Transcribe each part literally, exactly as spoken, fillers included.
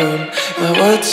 room. My world's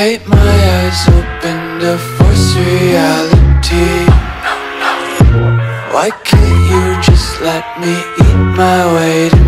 Take my eyes open to force reality. Why can't you just let me eat my way down?